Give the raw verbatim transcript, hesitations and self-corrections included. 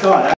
Scott.